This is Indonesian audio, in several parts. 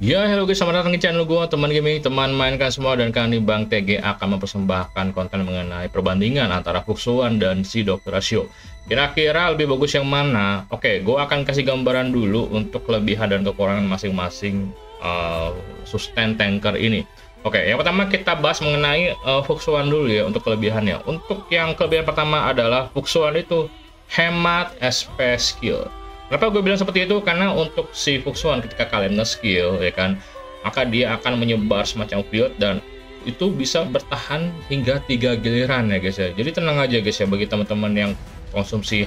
Ya, halo guys, selamat datang di channel gue, teman gaming, teman mainkan semua. Dan kali ini Bang TG akan mempersembahkan konten mengenai perbandingan antara Fu Xuan dan si Dr. Asio. Kira-kira lebih bagus yang mana? Oke, gue akan kasih gambaran dulu untuk kelebihan dan kekurangan masing-masing sustain tanker ini. Oke, yang pertama kita bahas mengenai Fu Xuan dulu ya, untuk kelebihannya. Untuk yang kelebihan pertama adalah Fu Xuan itu hemat SP skill. Kenapa gue bilang seperti itu? Karena untuk si Fu Xuan ketika kalian nge-skill, ya kan, maka dia akan menyebar semacam field dan itu bisa bertahan hingga 3 giliran ya guys ya. Jadi tenang aja guys ya, bagi teman-teman yang konsumsi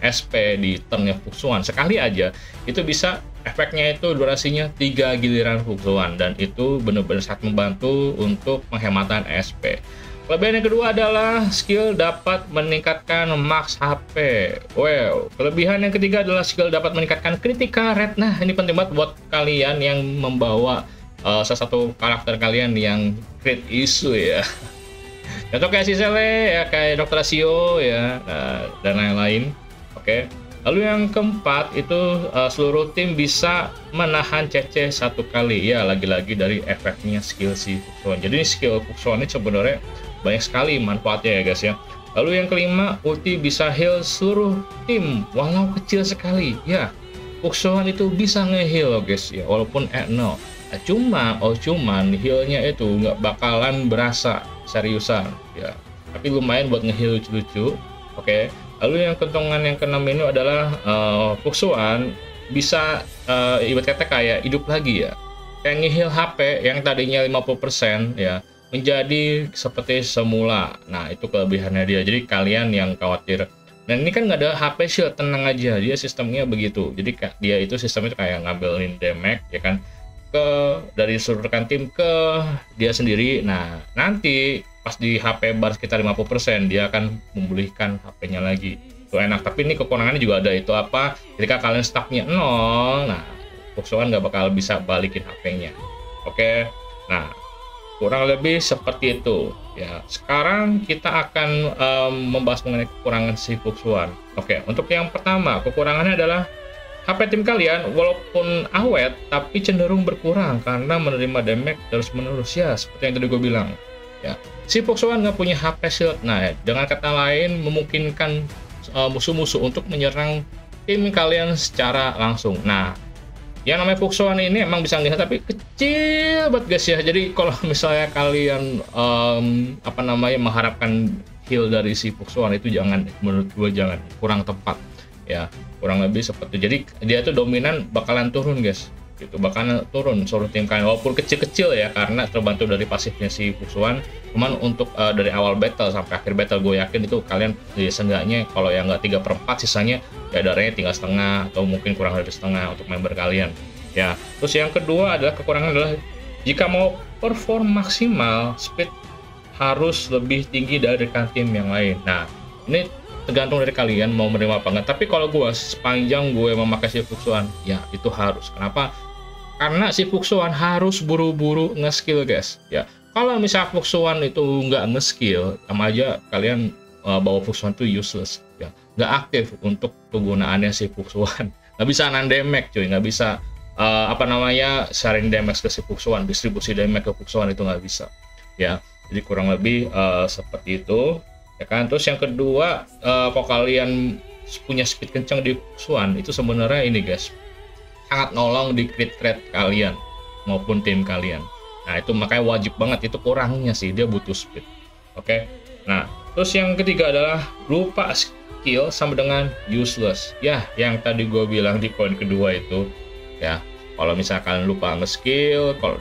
SP di turnnya Fu Xuan sekali aja, itu bisa efeknya itu durasinya 3 giliran Fu Xuan, dan itu benar-benar sangat membantu untuk penghematan SP. Kelebihan yang kedua adalah skill dapat meningkatkan max HP. Wow. Kelebihan yang ketiga adalah skill dapat meningkatkan critical rate. Nah, ini penting banget buat kalian yang membawa salah satu karakter kalian yang crit issue ya. Contoh kayak Cicelle ya, kayak Dr. Asio ya, dan lain-lain. Oke. Lalu yang keempat itu seluruh tim bisa menahan CC 1 kali. Ya, lagi-lagi dari efeknya skill si Fu Xuan. Jadi skill Fu Xuan ini sebenarnya banyak sekali manfaatnya ya guys ya. Lalu yang kelima, ulti bisa heal seluruh tim walau kecil sekali ya. Fu Xuan itu bisa nge-heal guys ya, walaupun nol. Cuman healnya itu nggak bakalan berasa seriusan ya, tapi lumayan buat nge-heal lucu-lucu. Oke. Lalu yang kentongan yang keenam ini adalah Fu Xuan bisa ibarat kata kayak hidup lagi ya, kayak nge-heal HP yang tadinya 50% ya, menjadi seperti semula. Nah, itu kelebihannya dia. Jadi kalian yang khawatir, dan ini kan nggak ada HP shield, tenang aja, dia sistemnya begitu. Jadi dia itu sistemnya kayak ngambilin damage ya kan, ke dari seluruh rekan tim ke dia sendiri. Nah, nanti pas di HP bar sekitar 50% dia akan memulihkan HP-nya lagi. Itu enak. Tapi ini kekurangannya juga ada, itu apa? Ketika kalian stucknya nol, nah Fu Xuan nggak bakal bisa balikin HP-nya. Oke. Nah, kurang lebih seperti itu ya. Sekarang kita akan membahas mengenai kekurangan si Fu Xuan. Oke, untuk yang pertama, kekurangannya adalah HP tim kalian walaupun awet tapi cenderung berkurang karena menerima damage terus menerus ya, seperti yang tadi gue bilang ya. Si Fu Xuan nggak punya HP shield. Nah, dengan kata lain memungkinkan musuh-musuh untuk menyerang tim kalian secara langsung. Nah, yang namanya Fu Xuan ini emang bisa ngelihat tapi kecil banget guys ya. Jadi kalau misalnya kalian mengharapkan heal dari si Fu Xuan itu jangan, menurut gue jangan, kurang tepat ya. Kurang lebih seperti, jadi dia tuh dominan bakalan turun guys, itu bakalan turun seluruh tim kalian walaupun kecil-kecil ya, karena terbantu dari pasifnya si Fu Xuan. Cuman untuk dari awal battle sampai akhir battle gue yakin itu kalian ya, seenggaknya kalau yang nggak 3/4 sisanya ya darahnya tinggal setengah atau mungkin kurang dari setengah untuk member kalian ya. Terus yang kedua adalah kekurangan adalah jika mau perform maksimal speed harus lebih tinggi dari rekan tim yang lain. Nah, ini tergantung dari kalian mau menerima apa enggak. Tapi kalau gue sepanjang gue memakai si Fu Xuan ya itu harus. Kenapa? Karena si Fu Xuan harus buru-buru nge-skill guys ya. Kalau misal Fu Xuan itu nggak nge-skill, sama aja kalian bawa Fu Xuan itu useless ya, nggak aktif untuk penggunaannya si Fu Xuan. Nggak bisa non-damage cuy, nggak bisa sharing damage ke si Fu Xuan, distribusi damage ke Fu Xuan itu nggak bisa ya. Jadi kurang lebih seperti itu ya kan. Terus yang kedua, kalau kalian punya speed kencang di Fu Xuan itu sebenarnya ini guys, sangat nolong di crit rate kalian maupun tim kalian. Nah, itu makanya wajib banget, itu kurangnya sih, dia butuh speed. Oke. Nah, terus yang ketiga adalah lupa skill sama dengan useless. Ya, yang tadi gue bilang di poin kedua itu ya. Kalau misalkan lupa nge-skill, kalau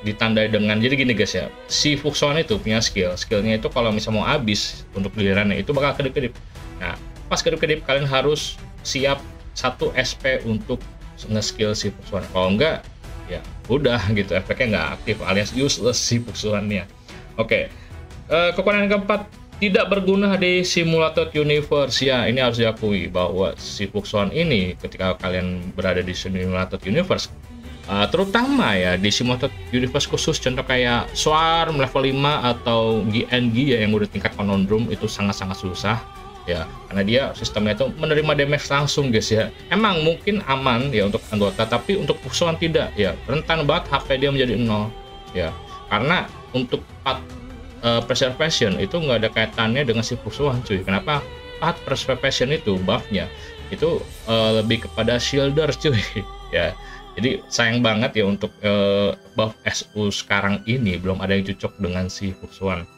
ditandai dengan, jadi gini guys ya, si Fu Xuan itu punya skill, skillnya itu kalau misalnya mau habis untuk gilirannya itu bakal kedip-kedip. Nah, pas kedip-kedip kalian harus siap 1 SP untuk nge-skill si Fu Xuan. Kalau enggak, ya udah gitu, efeknya nggak aktif alias useless si Fu Xuan-nya. Oke, kekurangan yang keempat, tidak berguna di simulator universe ya. Ini harus diakui bahwa si Fu Xuan ini ketika kalian berada di simulator universe, terutama ya di simulator universe khusus contoh kayak Swarm level 5 atau GNG ya, yang udah tingkat conundrum, itu sangat-sangat susah ya, karena dia sistemnya itu menerima damage langsung guys ya. Emang mungkin aman ya untuk anggota, tapi untuk musuhan tidak ya, rentan banget HP dia menjadi 0 ya, karena untuk part preservation itu nggak ada kaitannya dengan si musuhan cuy. Kenapa? Part preservation itu buffnya itu lebih kepada shielders cuy ya. Jadi sayang banget ya untuk buff SU sekarang ini belum ada yang cocok dengan si Fu Xuan.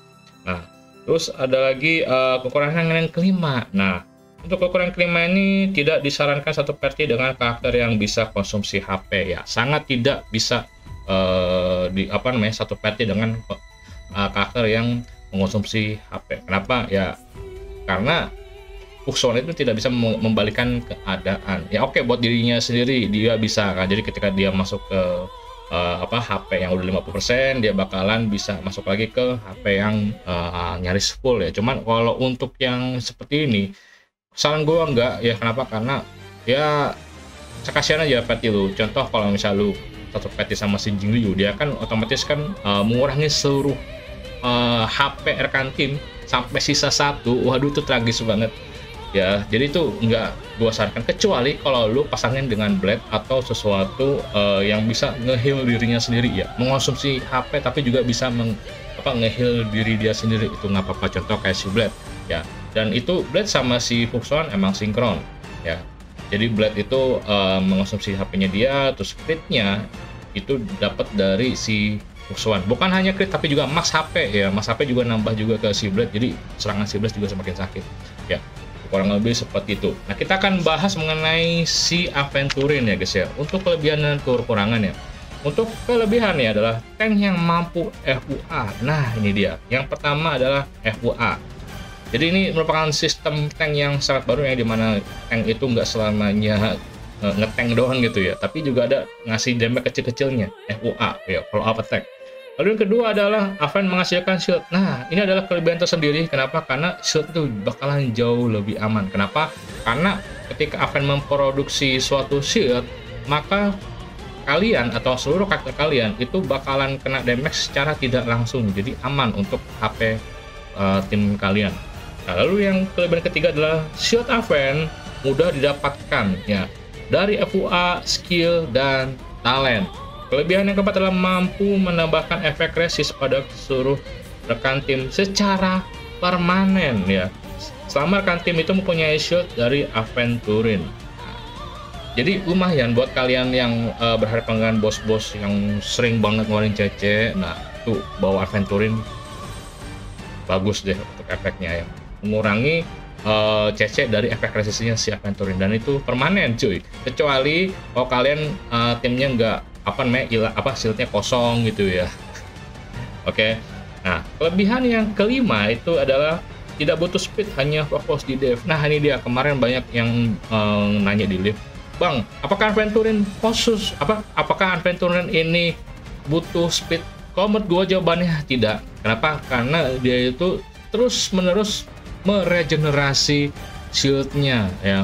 Nah terus ada lagi kekurangan yang kelima. Nah untuk kekurangan kelima ini tidak disarankan satu party dengan karakter yang bisa konsumsi HP ya, sangat tidak bisa satu party dengan karakter yang mengkonsumsi HP. Kenapa ya? Karena Fu Xuan itu tidak bisa membalikan keadaan ya. Oke, buat dirinya sendiri dia bisa kan, jadi ketika dia masuk ke HP yang udah 50% dia bakalan bisa masuk lagi ke HP yang nyaris full ya. Cuman kalau untuk yang seperti ini saran gue enggak ya. Kenapa? Karena ya sekasian aja peti lu. Contoh kalau misalnya lu satu peti sama si Jing Liu, dia kan otomatis kan mengurangi seluruh HP rekan tim sampai sisa satu. Waduh itu tragis banget ya. Jadi itu enggak gua sarankan, kecuali kalau lu pasangin dengan blade atau sesuatu yang bisa ngeheal dirinya sendiri ya, mengonsumsi HP tapi juga bisa ngeheal diri dia sendiri, itu nggak apa-apa. Contoh kayak si blade ya, dan itu blade sama si Fu Xuan emang sinkron ya. Jadi blade itu mengonsumsi HP-nya dia, terus crit-nya itu dapat dari si Fu Xuan, bukan hanya crit tapi juga max HP ya, max HP juga nambah juga ke si blade, jadi serangan si blade juga semakin sakit ya, kurang lebih seperti itu. Nah kita akan bahas mengenai si Aventurine ya guys ya, untuk kelebihan dan kekurangannya. Untuk kelebihannya adalah tank yang mampu FUA. Nah ini dia, yang pertama adalah FUA. Jadi ini merupakan sistem tank yang sangat baru yang dimana tank itu nggak selamanya ngetank doang gitu ya, tapi juga ada ngasih damage kecil-kecilnya, FUA ya kalau attack. Lalu yang kedua adalah Aven menghasilkan shield. Nah ini adalah kelebihan tersendiri. Kenapa? Karena shield itu bakalan jauh lebih aman. Kenapa? Karena ketika Aven memproduksi suatu shield, maka kalian atau seluruh karakter kalian itu bakalan kena damage secara tidak langsung. Jadi aman untuk HP tim kalian. Nah, lalu yang kelebihan ketiga adalah shield Aven mudah didapatkan ya dari FUA, skill, dan talent. Kelebihan yang keempat adalah mampu menambahkan efek resist pada seluruh rekan tim secara permanen ya, selama rekan tim itu mempunyai shield dari Aventurine. Jadi lumayan buat kalian yang berhadapan dengan bos-bos yang sering banget ngeluarin CC. Nah tuh bawa Aventurine bagus deh untuk efeknya ya, mengurangi CC dari efek resistnya si Aventurine, dan itu permanen cuy, kecuali kalau kalian timnya nggak shieldnya kosong gitu ya. Oke. Nah kelebihan yang kelima itu adalah tidak butuh speed, hanya fokus di dive. Nah ini dia, kemarin banyak yang nanya di live, bang apakah Aventurine ini butuh speed? Kalau menurut gue jawabannya tidak. Kenapa? Karena dia itu terus menerus meregenerasi shieldnya ya.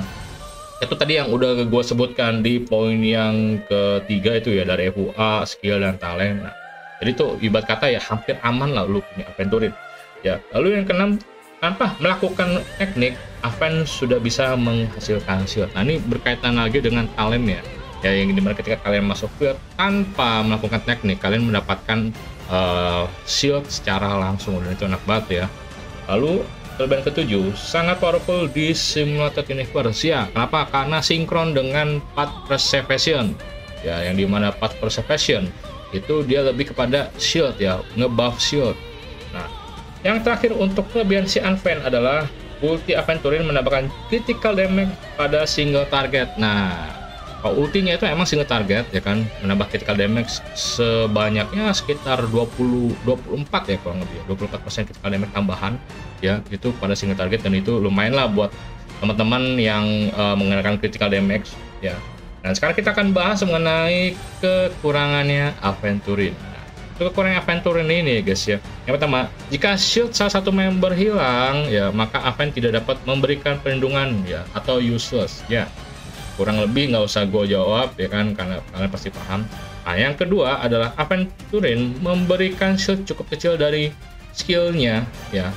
Itu tadi yang udah gue sebutkan di poin yang ketiga itu ya, dari FUA, skill, dan talent. Nah, jadi tuh ibarat kata ya hampir aman lah lu punya Aventurine ya. Lalu yang keenam, tanpa melakukan teknik Aven sudah bisa menghasilkan shield. Nah ini berkaitan lagi dengan talentnya ya, yang dimana ketika kalian masuk field tanpa melakukan teknik kalian mendapatkan shield secara langsung, dan itu enak banget ya. Lalu kelebihan ketujuh, sangat powerful di Simulated Universe ya. Kenapa? Karena sinkron dengan Path Preservation ya, yang dimana Path Preservation itu dia lebih kepada shield ya, ngebuff shield. Nah yang terakhir untuk kelebihan si Aven adalah ulti Aventurine menambahkan critical damage pada single target. Nah kalau ultinya itu emang single target ya kan, menambah critical damage sebanyaknya sekitar 24 ya kurang lebih, 24% critical damage tambahan ya, itu pada single target, dan itu lumayan lah buat teman-teman yang mengenakan critical damage ya. Nah sekarang kita akan bahas mengenai kekurangannya Aventurine. Nah, untuk kekurangan Aventurine ini guys ya, yang pertama, jika shield salah satu member hilang ya, maka Aven tidak dapat memberikan perlindungan ya, atau useless ya. Kurang lebih nggak usah gue jawab ya kan, karena kalian pasti paham. Nah yang kedua adalah Aventurine memberikan shield cukup kecil dari skillnya ya.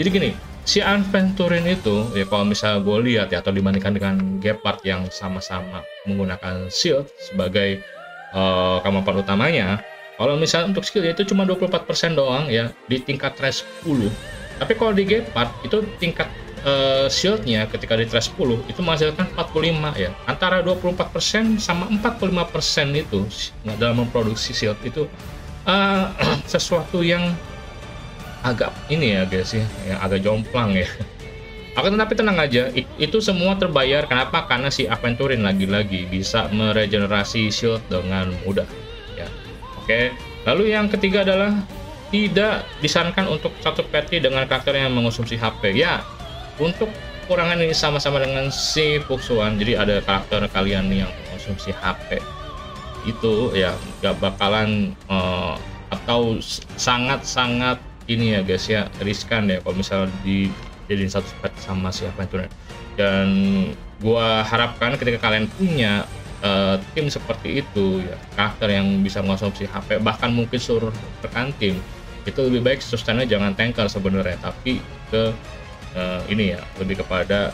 Jadi gini, si Aventurine itu ya, kalau misalnya gue lihat ya, atau dibandingkan dengan Gepard yang sama-sama menggunakan shield sebagai kemampuan utamanya, kalau misalnya untuk skill itu cuma 24% doang ya, di tingkat trash 10. Tapi kalau di Gepard itu tingkat shieldnya ketika di trash 10 itu menghasilkan 45 ya, antara 24% sama 45% itu dalam memproduksi shield itu sesuatu yang agak ini ya guys ya, agak jomplang ya. Akan tetapi tenang aja, itu semua terbayar. Kenapa? Karena si Aventurine lagi-lagi bisa meregenerasi shield dengan mudah ya. Oke, lalu yang ketiga adalah tidak disarankan untuk satu peti dengan karakter yang mengonsumsi HP ya. Untuk kekurangan ini sama-sama dengan si Fu Xuan, jadi ada karakter kalian yang mengonsumsi HP itu ya gak bakalan atau sangat-sangat ini ya guys ya, riskan ya kalau misalnya dijadiin satu spek sama si Aventurine. Dan gua harapkan ketika kalian punya tim seperti itu ya, karakter yang bisa mengonsumsi HP bahkan mungkin seluruh rekan tim, itu lebih baik sustainnya jangan tanker sebenarnya, tapi ke ini ya, lebih kepada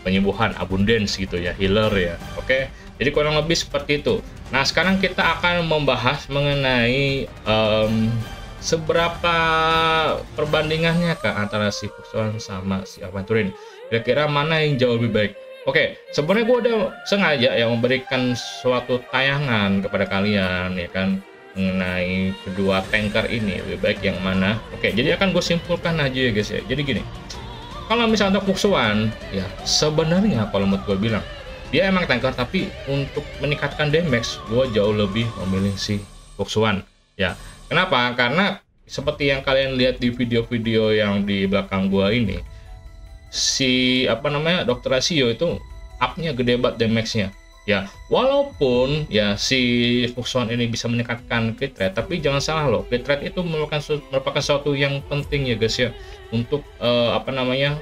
penyembuhan abundance gitu ya, healer ya. Oke, jadi kurang lebih seperti itu. Nah sekarang kita akan membahas mengenai seberapa perbandingannya ke antara si Fu Xuan sama si Aventurine, kira-kira mana yang jauh lebih baik. Oke, sebenarnya gue udah sengaja yang memberikan suatu tayangan kepada kalian ya kan, mengenai kedua tanker ini lebih baik yang mana. Oke, jadi akan gue simpulkan aja ya guys ya. Jadi gini, kalau misalnya untuk Fu Xuan ya, sebenarnya kalau menurut gue bilang dia emang tanker, tapi untuk meningkatkan damage gue jauh lebih memilih si Fu Xuan ya. Kenapa? Karena seperti yang kalian lihat di video-video yang di belakang gua ini, si apa namanya Dr. Asio itu up-nya gede banget damage-nya ya. Walaupun ya si Fu Xuan ini bisa meningkatkan crit rate, tapi jangan salah loh, crit rate itu merupakan sesuatu yang penting ya guys ya, untuk apa namanya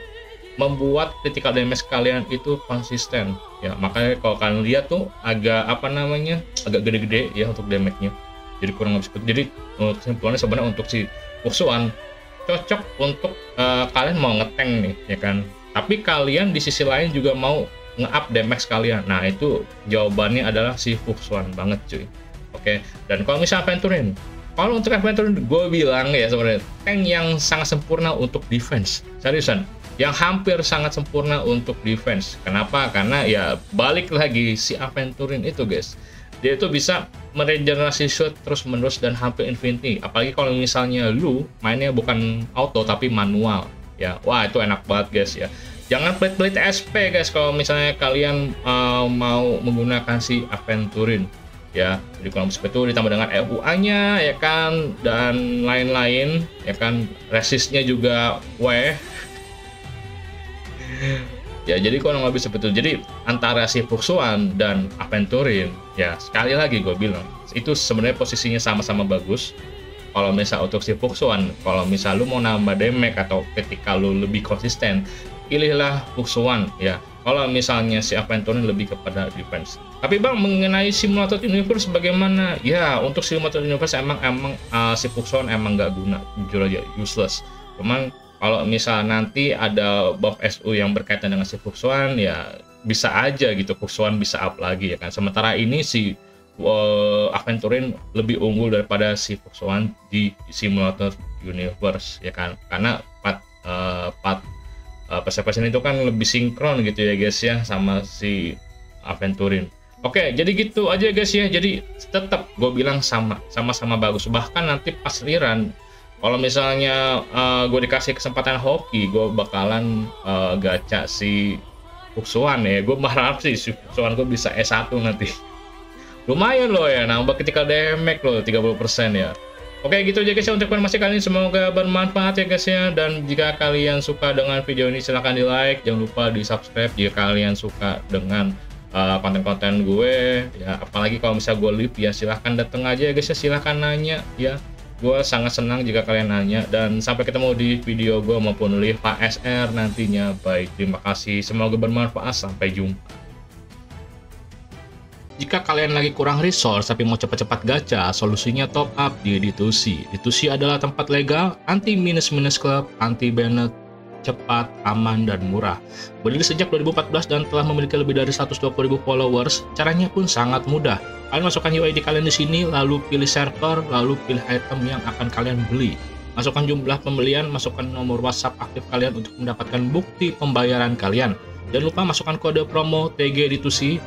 membuat critical damage kalian itu konsisten ya. Makanya kalau kalian lihat tuh agak apa namanya agak gede-gede ya untuk damage-nya. Jadi kurang lebih, jadi kesimpulannya sebenarnya untuk si Fu Xuan cocok untuk kalian mau ngeteng nih ya kan, tapi kalian di sisi lain juga mau nge-up damage kalian. Nah itu jawabannya adalah si Fu Xuan banget cuy. Oke, dan kalau misalnya Aventurine, kalau untuk Aventurine gue bilang ya sebenarnya tank yang sangat sempurna untuk defense, seriusan yang hampir sangat sempurna untuk defense. Kenapa? Karena ya balik lagi si Aventurine itu guys, dia itu bisa meregenerasi shield terus menerus dan hampir infinity. Apalagi kalau misalnya lu mainnya bukan auto tapi manual ya, wah itu enak banget guys ya. Jangan pelit-pelit SP guys kalau misalnya kalian mau menggunakan si Aventurine ya. Jadi kalau seperti itu ditambah dengan FUA nya ya kan, dan lain-lain ya kan, resistnya juga weh ya. Jadi kurang lebih seperti itu. Jadi antara si Fu Xuan dan Aventurine ya, sekali lagi gue bilang itu sebenarnya posisinya sama-sama bagus. Kalau misal untuk si Fu Xuan, kalau misal lu mau nambah damage atau ketika lu lebih konsisten, pilihlah Fu Xuan ya. Kalau misalnya si Aventurine lebih kepada defense. Tapi bang, mengenai simulator universe bagaimana? Ya untuk simulator universe emang si Fu Xuan emang nggak guna, jujur aja useless. Cuman kalau misal nanti ada buff SU yang berkaitan dengan si Fu Xuan ya, bisa aja gitu Fu Xuan bisa up lagi ya kan. Sementara ini si Aventurine lebih unggul daripada si Fu Xuan di simulator universe ya kan, karena perception itu kan lebih sinkron gitu ya guys ya sama si Aventurine. Oke, jadi gitu aja guys ya. Jadi tetap gue bilang sama-sama bagus. Bahkan nanti pas rerun, kalau misalnya gue dikasih kesempatan hoki, gue bakalan gacha si Fu Xuan ya. Gue berharap sih si Fu Xuan gue bisa S1 nanti. Lumayan loh ya, nambah critical damage loh 30% ya. Oke, gitu aja guys ya untuk informasi kali ini, semoga bermanfaat ya guys ya. Dan jika kalian suka dengan video ini silahkan di like, jangan lupa di subscribe jika kalian suka dengan konten-konten gue ya. Apalagi kalau misalnya gue live ya, silahkan datang aja ya guys ya, silahkan nanya ya. Gue sangat senang jika kalian nanya, dan sampai ketemu di video gue maupun live ASR nantinya. Baik, terima kasih, semoga bermanfaat, sampai jumpa. Jika kalian lagi kurang resource tapi mau cepat-cepat gacha, solusinya top up di Ditusi. Ditusi adalah tempat legal, anti minus-minus club, anti banned, cepat, aman, dan murah. Berdiri sejak 2014 dan telah memiliki lebih dari 120.000 followers, caranya pun sangat mudah. Kalian masukkan UID kalian di sini, lalu pilih server, lalu pilih item yang akan kalian beli. Masukkan jumlah pembelian, masukkan nomor WhatsApp aktif kalian untuk mendapatkan bukti pembayaran kalian. Jangan lupa masukkan kode promo TG Ditusi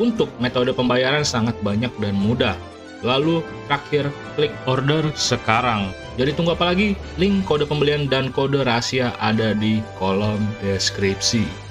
untuk metode pembayaran sangat banyak dan mudah. Lalu terakhir, klik order sekarang. Jadi tunggu apa lagi? Link kode pembelian dan kode rahasia ada di kolom deskripsi.